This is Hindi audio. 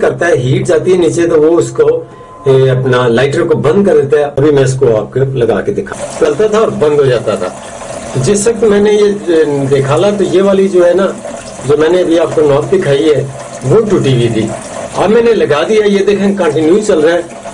करता है, हीट जाती है नीचे तो वो उसको अपना लाइटर को बंद कर देता है। अभी मैं इसको आपको लगा के दिखा, चलता था और बंद हो जाता था। जिस वक्त मैंने ये निकाला तो ये वाली जो है ना, जो मैंने अभी आपको नॉब दिखाई है वो टूटी हुई थी। अब मैंने लगा दिया, ये देखें कंटिन्यू चल रहा है।